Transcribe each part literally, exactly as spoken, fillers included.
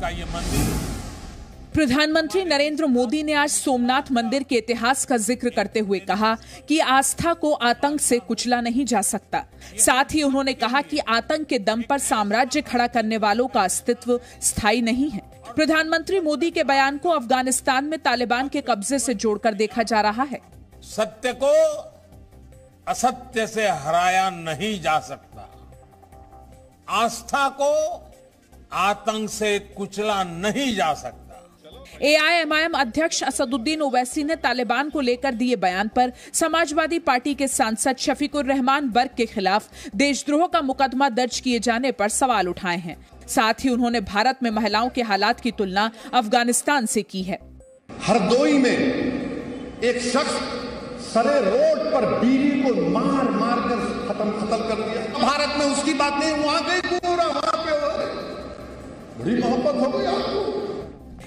का ये मंदिर। प्रधानमंत्री नरेंद्र मोदी ने आज सोमनाथ मंदिर के इतिहास का जिक्र करते हुए कहा कि आस्था को आतंक से कुचला नहीं जा सकता। साथ ही उन्होंने कहा कि आतंक के दम पर साम्राज्य खड़ा करने वालों का अस्तित्व स्थायी नहीं है। प्रधानमंत्री मोदी के बयान को अफगानिस्तान में तालिबान के कब्जे से जोड़कर देखा जा रहा है। सत्य को असत्य से हराया नहीं जा सकता, आस्था को आतंक से कुचला नहीं जा सकता। ए आई एम आई एम अध्यक्ष असदुद्दीन ओवैसी ने तालिबान को लेकर दिए बयान पर समाजवादी पार्टी के सांसद शफीकुर रहमान वर्क के खिलाफ देशद्रोह का मुकदमा दर्ज किए जाने पर सवाल उठाए हैं। साथ ही उन्होंने भारत में महिलाओं के हालात की तुलना अफगानिस्तान से की है। हरदोई में एक शख्स सरे रोड पर बीवी को मार मार कर खत्म खत्म कर दिया। भारत में उसकी बात नहीं, वहाँ गई पूरा वहाँ पे बड़ी मोहब्बत हो गई आपको।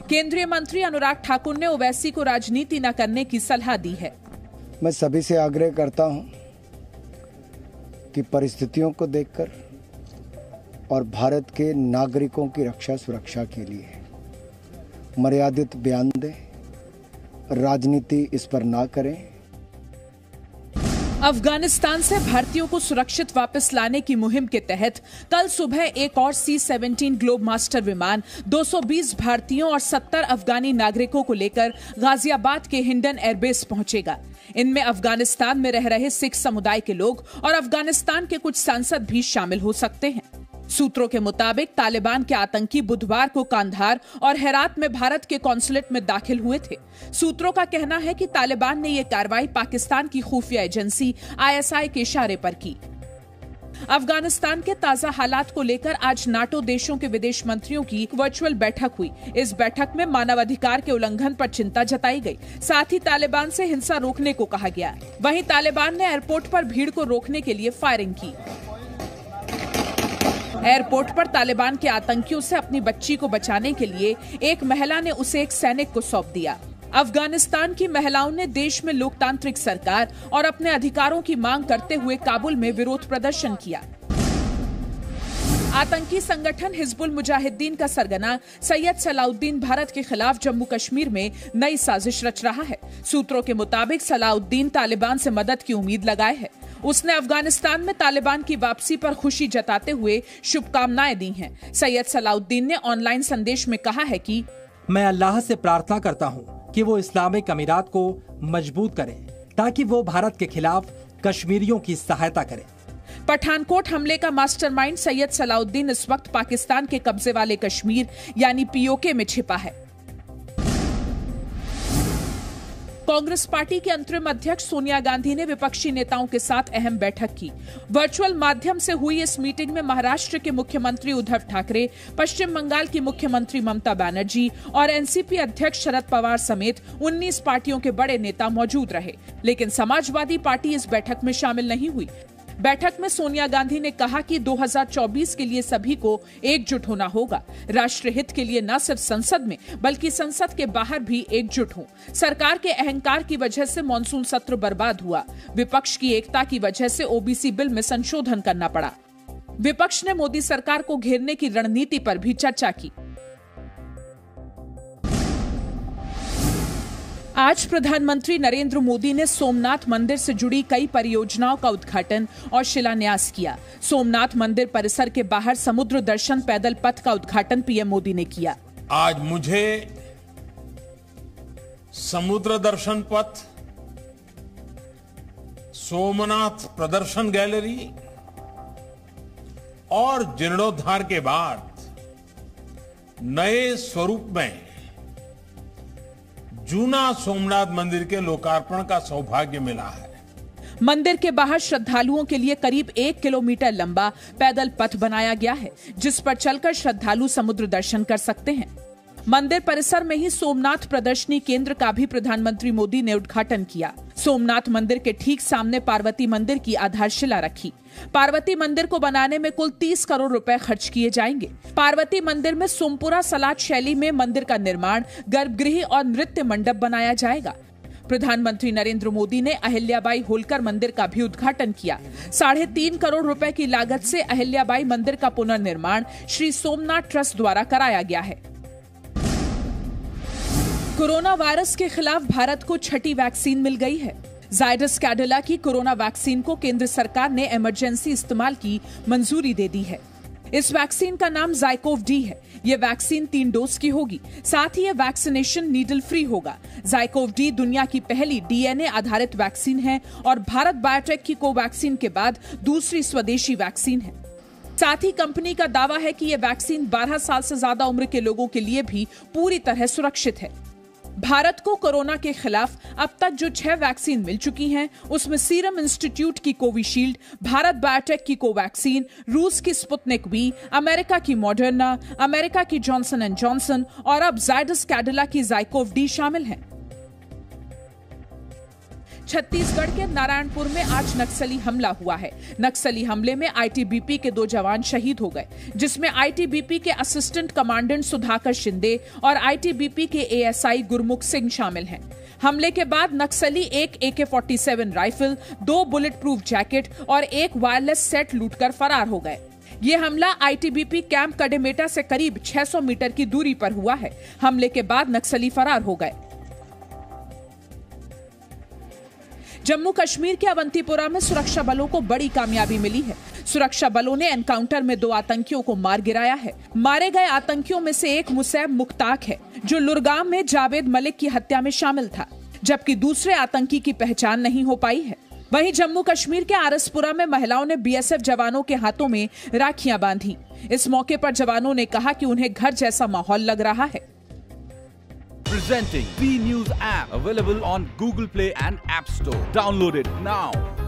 केंद्रीय मंत्री अनुराग ठाकुर ने ओवैसी को राजनीति न करने की सलाह दी है। मैं सभी से आग्रह करता हूं कि परिस्थितियों को देखकर और भारत के नागरिकों की रक्षा सुरक्षा के लिए मर्यादित बयान दें, राजनीति इस पर ना करें। अफगानिस्तान से भारतीयों को सुरक्षित वापस लाने की मुहिम के तहत कल सुबह एक और सी सत्रह ग्लोबमास्टर विमान दो सौ बीस भारतीयों और सत्तर अफगानी नागरिकों को लेकर गाजियाबाद के हिंडन एयरबेस पहुंचेगा। इनमें अफगानिस्तान में रह रहे सिख समुदाय के लोग और अफगानिस्तान के कुछ सांसद भी शामिल हो सकते हैं। सूत्रों के मुताबिक तालिबान के आतंकी बुधवार को कांधार और हेरात में भारत के कॉन्सुलेट में दाखिल हुए थे। सूत्रों का कहना है कि तालिबान ने ये कार्रवाई पाकिस्तान की खुफिया एजेंसी आई एस आई के इशारे पर की। अफगानिस्तान के ताजा हालात को लेकर आज नाटो देशों के विदेश मंत्रियों की वर्चुअल बैठक हुई। इस बैठक में मानवाधिकार के उल्लंघन पर चिंता जताई गई। साथ ही तालिबान से हिंसा रोकने को कहा गया। वहीं तालिबान ने एयरपोर्ट पर भीड़ को रोकने के लिए फायरिंग की। एयरपोर्ट पर तालिबान के आतंकियों से अपनी बच्ची को बचाने के लिए एक महिला ने उसे एक सैनिक को सौंप दिया। अफगानिस्तान की महिलाओं ने देश में लोकतांत्रिक सरकार और अपने अधिकारों की मांग करते हुए काबुल में विरोध प्रदर्शन किया। आतंकी संगठन हिजबुल मुजाहिद्दीन का सरगना सैयद सलाउद्दीन भारत के खिलाफ जम्मू कश्मीर में नई साजिश रच रहा है। सूत्रों के मुताबिक सलाउद्दीन तालिबान से मदद की उम्मीद लगाए है। उसने अफगानिस्तान में तालिबान की वापसी पर खुशी जताते हुए शुभकामनाएं दी हैं। सैयद सलाउद्दीन ने ऑनलाइन संदेश में कहा है कि मैं अल्लाह से प्रार्थना करता हूं कि वो इस्लामिक अमीरात को मजबूत करे ताकि वो भारत के खिलाफ कश्मीरियों की सहायता करे। पठानकोट हमले का मास्टरमाइंड सैयद सलाउद्दीन इस वक्त पाकिस्तान के कब्जे वाले कश्मीर यानी पी ओ के में छिपा है। कांग्रेस पार्टी के अंतरिम अध्यक्ष सोनिया गांधी ने विपक्षी नेताओं के साथ अहम बैठक की। वर्चुअल माध्यम से हुई इस मीटिंग में महाराष्ट्र के मुख्यमंत्री उद्धव ठाकरे, पश्चिम बंगाल की मुख्यमंत्री ममता बनर्जी और एन सी पी अध्यक्ष शरद पवार समेत उन्नीस पार्टियों के बड़े नेता मौजूद रहे, लेकिन समाजवादी पार्टी इस बैठक में शामिल नहीं हुई। बैठक में सोनिया गांधी ने कहा कि दो हज़ार चौबीस के लिए सभी को एकजुट होना होगा। राष्ट्रहित के लिए न सिर्फ संसद में बल्कि संसद के बाहर भी एकजुट हो। सरकार के अहंकार की वजह से मॉनसून सत्र बर्बाद हुआ। विपक्ष की एकता की वजह से ओ बी सी बिल में संशोधन करना पड़ा। विपक्ष ने मोदी सरकार को घेरने की रणनीति पर भी चर्चा की। आज प्रधानमंत्री नरेंद्र मोदी ने सोमनाथ मंदिर से जुड़ी कई परियोजनाओं का उद्घाटन और शिलान्यास किया। सोमनाथ मंदिर परिसर के बाहर समुद्र दर्शन पैदल पथ का उद्घाटन पी एम मोदी ने किया। आज मुझे समुद्र दर्शन पथ, सोमनाथ प्रदर्शन गैलरी और जीर्णोद्धार के बाद नए स्वरूप में जूना सोमनाथ मंदिर के लोकार्पण का सौभाग्य मिला है। मंदिर के बाहर श्रद्धालुओं के लिए करीब एक किलोमीटर लंबा पैदल पथ बनाया गया है, जिस पर चलकर श्रद्धालु समुद्र दर्शन कर सकते हैं। मंदिर परिसर में ही सोमनाथ प्रदर्शनी केंद्र का भी प्रधानमंत्री मोदी ने उद्घाटन किया। सोमनाथ मंदिर के ठीक सामने पार्वती मंदिर की आधारशिला रखी। पार्वती मंदिर को बनाने में कुल तीस करोड़ रुपए खर्च किए जाएंगे। पार्वती मंदिर में सोमपुरा सलाट शैली में मंदिर का निर्माण, गर्भगृह और नृत्य मंडप बनाया जाएगा। प्रधानमंत्री नरेंद्र मोदी ने अहिल्याबाई होलकर मंदिर का भी उद्घाटन किया। साढ़े तीन करोड़ रुपए की लागत से अहिल्याबाई मंदिर का पुनर्निर्माण श्री सोमनाथ ट्रस्ट द्वारा कराया गया है। कोरोना वायरस के खिलाफ भारत को छठी वैक्सीन मिल गई है। ज़ाइडस कैडिला की कोरोना वैक्सीन को केंद्र सरकार ने इमरजेंसी इस्तेमाल की मंजूरी दे दी है। इस वैक्सीन का नाम ज़ायकोव-डी है। ये वैक्सीन तीन डोज की होगी, साथ ही ये वैक्सीनेशन नीडल फ्री होगा। ज़ायकोव-डी दुनिया की पहली डीएनए आधारित वैक्सीन है और भारत बायोटेक की कोवैक्सीन के बाद दूसरी स्वदेशी वैक्सीन है। साथ ही कंपनी का दावा है कि ये वैक्सीन बारह साल से ज्यादा उम्र के लोगों के लिए भी पूरी तरह सुरक्षित है। भारत को कोरोना के खिलाफ अब तक जो छह वैक्सीन मिल चुकी हैं, उसमें सीरम इंस्टीट्यूट की कोविशील्ड, भारत बायोटेक की कोवैक्सीन, रूस की स्पुतनिक बी, अमेरिका की मॉडर्ना, अमेरिका की जॉनसन एंड जॉनसन और अब ज़ाइडस कैडिला की ज़ायकोव-डी शामिल हैं। छत्तीसगढ़ के नारायणपुर में आज नक्सली हमला हुआ है। नक्सली हमले में आईटीबीपी के दो जवान शहीद हो गए, जिसमें आईटीबीपी के असिस्टेंट कमांडेंट सुधाकर शिंदे और आईटीबीपी के एएसआई गुरमुख सिंह शामिल हैं। हमले के बाद नक्सली एक ए के सैंतालीस राइफल, दो बुलेट प्रूफ जैकेट और एक वायरलेस सेट लूटकर फरार हो गए। ये हमला आईटीबीपी कैंप कडेमेटा से करीब छह सौ मीटर की दूरी पर हुआ है। हमले के बाद नक्सली फरार हो गए। जम्मू कश्मीर के अवंतीपुरा में सुरक्षा बलों को बड़ी कामयाबी मिली है। सुरक्षा बलों ने एनकाउंटर में दो आतंकियों को मार गिराया है। मारे गए आतंकियों में से एक मुसैब मुक्ताक है, जो लुरगाम में जावेद मलिक की हत्या में शामिल था, जबकि दूसरे आतंकी की पहचान नहीं हो पाई है। वहीं जम्मू कश्मीर के आरसपुरा में महिलाओं ने बीएसएफ जवानों के हाथों में राखियां बांधी। इस मौके पर जवानों ने कहा कि उन्हें घर जैसा माहौल लग रहा है। Presenting B News app available on Google Play and App Store. Download it now.